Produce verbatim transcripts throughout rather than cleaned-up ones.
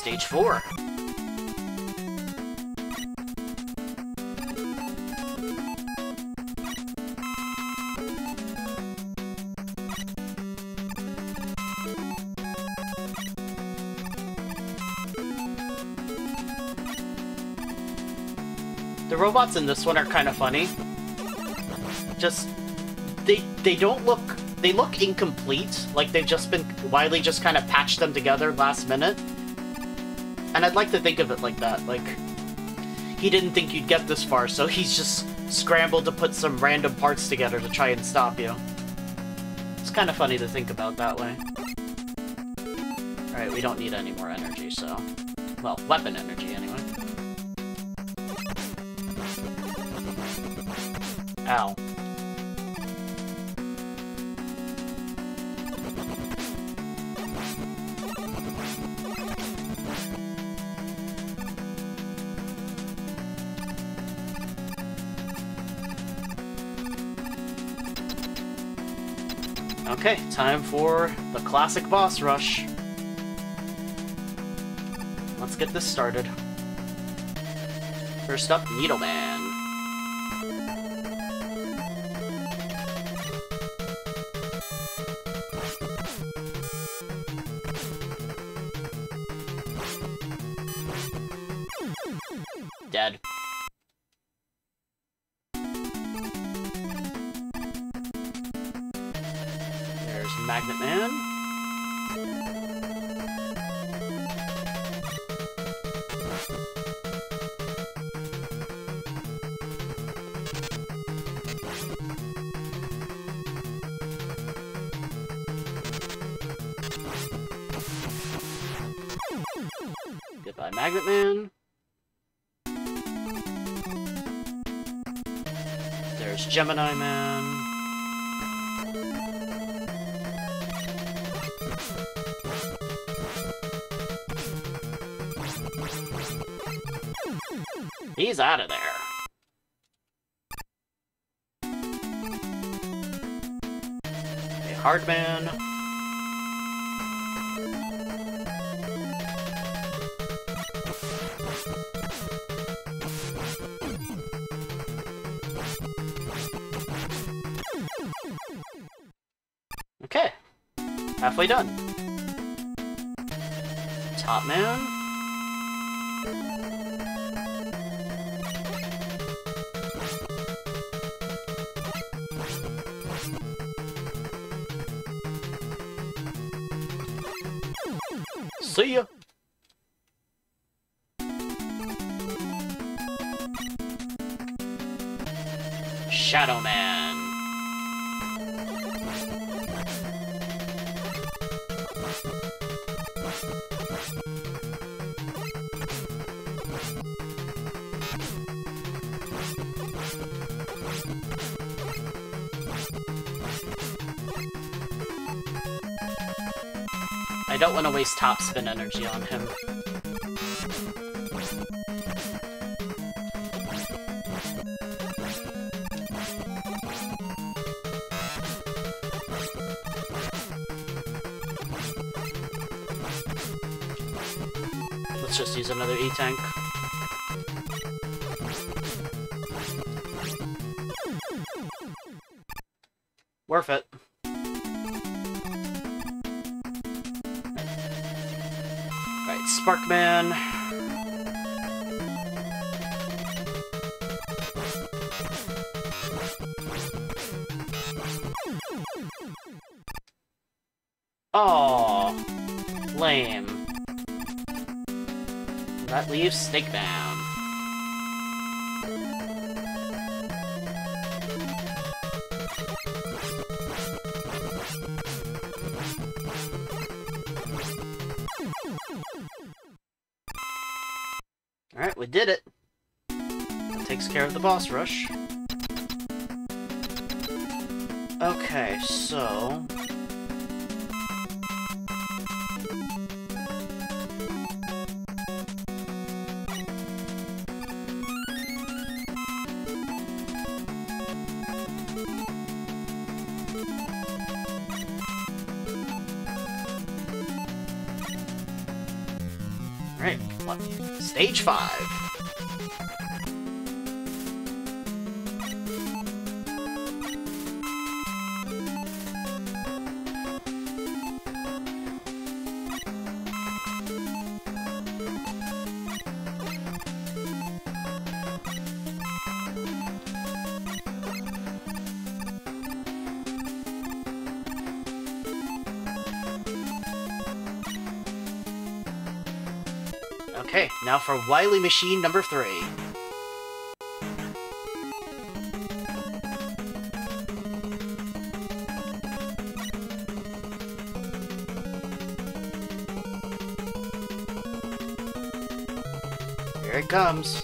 stage four. The robots in this one are kind of funny. Just, they they don't look, they look incomplete, like they've just been, Wily just kind of patched them together last minute. And I'd like to think of it like that, like, he didn't think you'd get this far, so he's just scrambled to put some random parts together to try and stop you. It's kind of funny to think about that way. Alright, we don't need any more energy, so, well, weapon energy anyway. Ow. Okay, time for the classic boss rush. Let's get this started. First up, Needle Man. Magnet Man. Goodbye, Magnet Man. There's Gemini Man. He's out of there. Okay, Hard Man. Okay. Halfway done. Top Man. See ya! Shadow Man! I don't want to waste Top Spin energy on him. Let's just use another E-Tank. Worth it. Spark Man. Aww. Lame. That leaves Snake Man. Alright, we did it! That takes care of the boss rush. Okay, so... Alright, stage five. Okay, now for Wily Machine number three. Here it comes.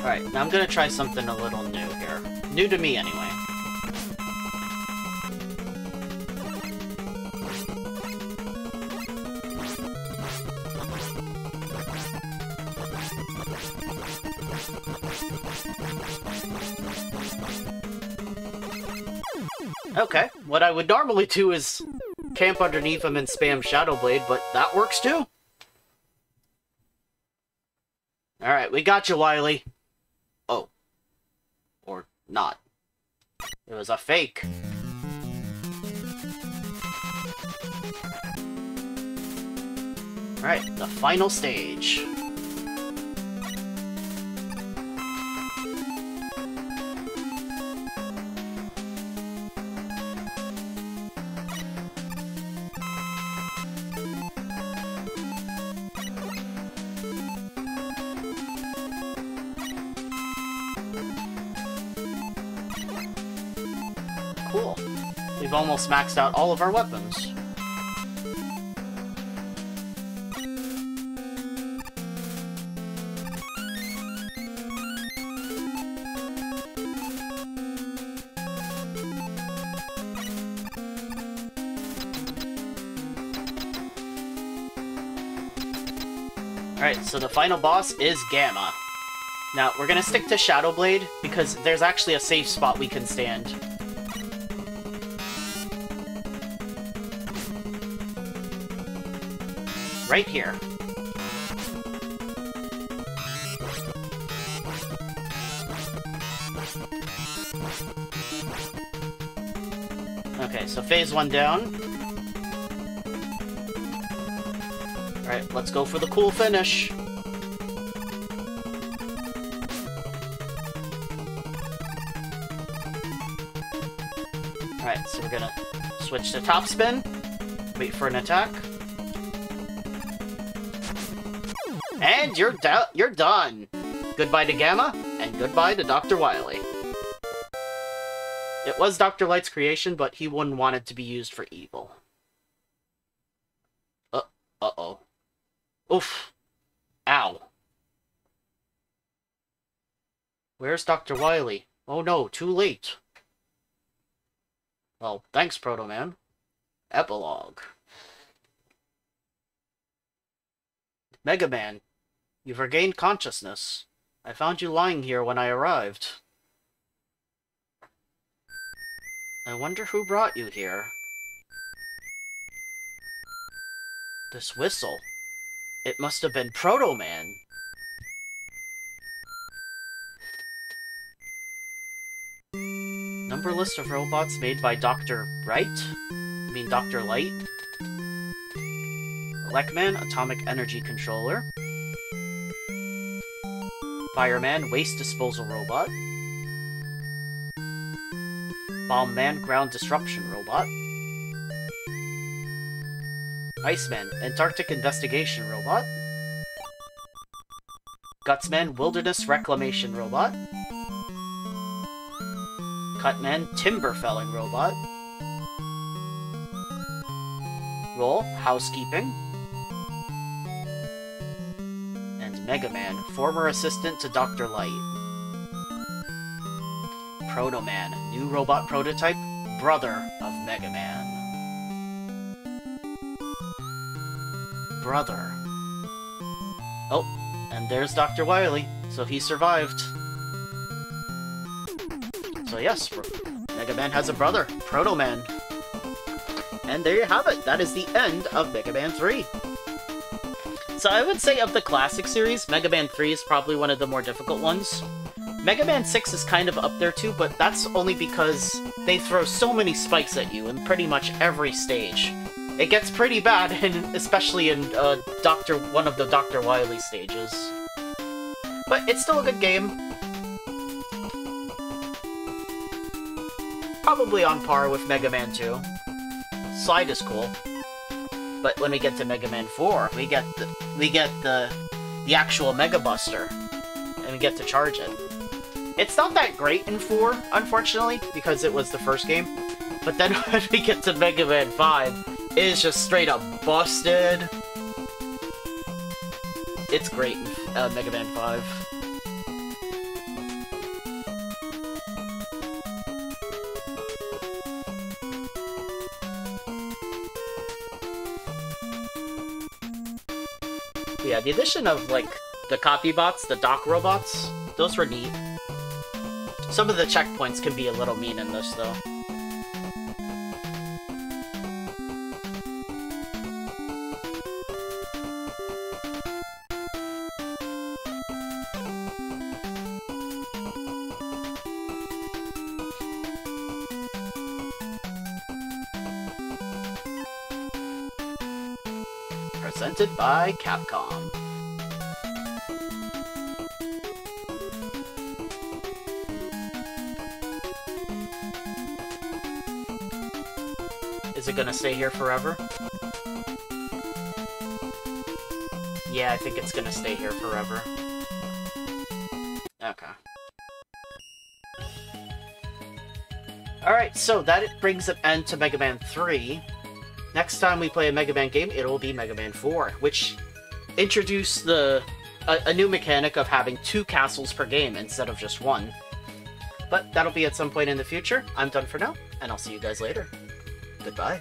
Alright, now I'm gonna try something a little new here. New to me, anyway. Okay, what I would normally do is camp underneath him and spam Shadow Blade, but that works too. Alright, we got you, Wily. Oh. Or not. It was a fake. Alright, the final stage. Cool. We've almost maxed out all of our weapons. Alright, so the final boss is Gamma. Now, we're gonna stick to Shadow Blade, because there's actually a safe spot we can stand. Right here. Okay, so phase one down. Alright, let's go for the cool finish. Alright, so we're gonna switch to Top Spin, wait for an attack. And you're, do you're done! Goodbye to Gamma, and goodbye to Doctor Wily. It was Doctor Light's creation, but he wouldn't want it to be used for evil. Uh, uh-oh. Oof. Ow. Where's Doctor Wily? Oh no, too late. Well, thanks, Proto Man. Epilogue. Mega Man. You've regained consciousness. I found you lying here when I arrived. I wonder who brought you here. This whistle. It must have been Proto Man. Number list of robots made by Doctor Right? I mean Doctor Light? Elecman, Atomic Energy Controller. Fireman, Waste Disposal Robot. Bombman, Ground Disruption Robot. Iceman, Antarctic Investigation Robot. Gutsman, Wilderness Reclamation Robot. Cutman, Timber Felling Robot. Roll, Housekeeping. Mega Man, former assistant to Doctor Light. Proto Man, new robot prototype, brother of Mega Man. Brother. Oh, and there's Doctor Wily, so he survived. So yes, Mega Man has a brother, Proto Man. And there you have it. That is the end of Mega Man three. So I would say of the classic series, Mega Man three is probably one of the more difficult ones. Mega Man six is kind of up there too, but that's only because they throw so many spikes at you in pretty much every stage. It gets pretty bad, and especially in uh, Doctor one of the Doctor Wily stages. But it's still a good game. Probably on par with Mega Man two. Slide is cool. But when we get to Mega Man four, we get the we get the the actual Mega Buster, and we get to charge it. It's not that great in four, unfortunately, because it was the first game. But then when we get to Mega Man five. It is just straight up busted. It's great in uh, Mega Man five. Yeah, the addition of, like, the copy bots, the dock robots, those were neat. Some of the checkpoints can be a little mean in this, though. Presented by Capcom. Is it gonna stay here forever? Yeah, I think it's gonna stay here forever. Okay. Alright, so that brings an end to Mega Man three. Next time we play a Mega Man game, it'll be Mega Man four, which introduced the a, a new mechanic of having two castles per game instead of just one. But that'll be at some point in the future. I'm done for now, and I'll see you guys later. Goodbye.